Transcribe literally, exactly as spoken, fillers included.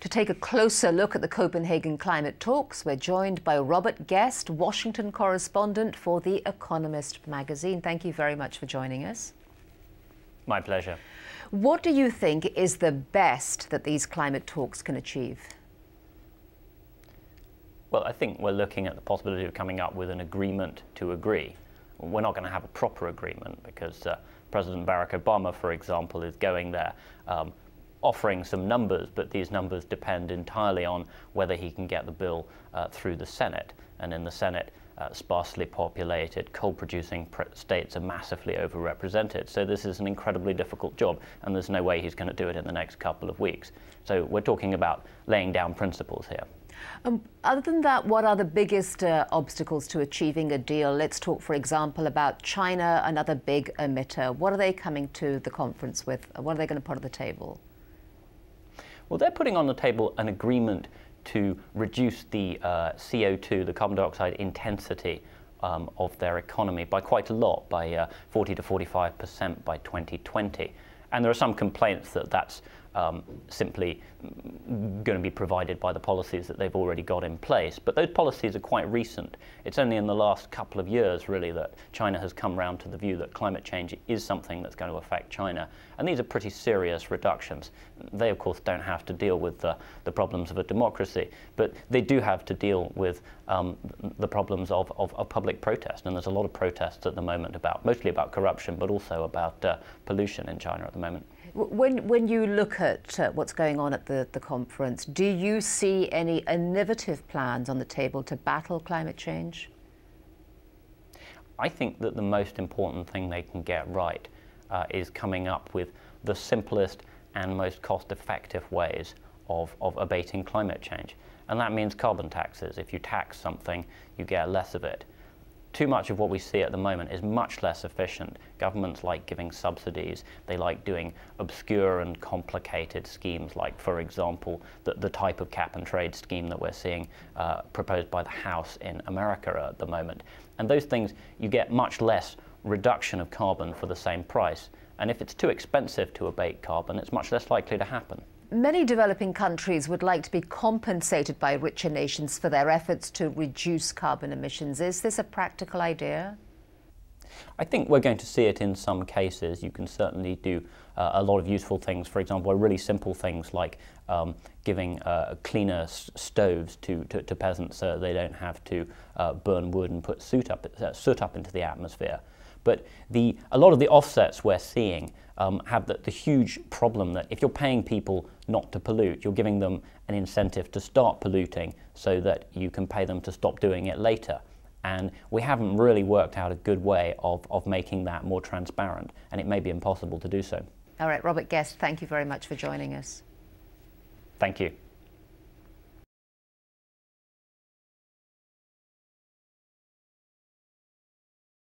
To take a closer look at the Copenhagen climate talks, we're joined by Robert Guest, Washington correspondent for The Economist magazine. Thank you very much for joining us. My pleasure. What do you think is the best that these climate talks can achieve? Well, I think we're looking at the possibility of coming up with an agreement to agree. We're not going to have a proper agreement because uh, President Barack Obama, for example, is going there um, offering some numbers, but these numbers depend entirely on whether he can get the bill uh, through the Senate. And in the Senate, uh, sparsely populated, coal-producing states are massively overrepresented. So this is an incredibly difficult job, and there's no way he's going to do it in the next couple of weeks. So we're talking about laying down principles here. Um, other than that, what are the biggest uh, obstacles to achieving a deal? Let's talk, for example, about China, another big emitter. What are they coming to the conference with? What are they going to put on the table? Well, they're putting on the table an agreement to reduce the uh, C O two, the carbon dioxide intensity um, of their economy by quite a lot, by uh, forty to forty-five percent by twenty twenty. And there are some complaints that that's um, simply going to be provided by the policies that they've already got in place. But those policies are quite recent. It's only in the last couple of years, really, that China has come round to the view that climate change is something that's going to affect China. And these are pretty serious reductions. They, of course, don't have to deal with the, the problems of a democracy, but they do have to deal with um, the problems of, of, of public protest. And there's a lot of protests at the moment, about mostly about corruption, but also about uh, pollution in China at the moment. When, when you look at uh, what's going on at the, the conference, do you see any innovative plans on the table to battle climate change? I think that the most important thing they can get right uh, is coming up with the simplest and most cost-effective ways of, of abating climate change. And that means carbon taxes. If you tax something, you get less of it. Too much of what we see at the moment is much less efficient. Governments like giving subsidies. They like doing obscure and complicated schemes like, for example, the, the type of cap-and-trade scheme that we're seeing uh, proposed by the House in America at the moment. And those things, you get much less reduction of carbon for the same price. And if it's too expensive to abate carbon, it's much less likely to happen. Many developing countries would like to be compensated by richer nations for their efforts to reduce carbon emissions. Is this a practical idea? I think we're going to see it in some cases. You can certainly do uh, a lot of useful things, for example, really simple things like um, giving uh, cleaner s stoves to, to, to peasants so they don't have to uh, burn wood and put soot up, uh, soot up into the atmosphere. But the, a lot of the offsets we're seeing um, have the, the huge problem that if you're paying people not to pollute, you're giving them an incentive to start polluting so that you can pay them to stop doing it later. And we haven't really worked out a good way of, of making that more transparent, and it may be impossible to do so. All right, Robert Guest, thank you very much for joining us. Thank you.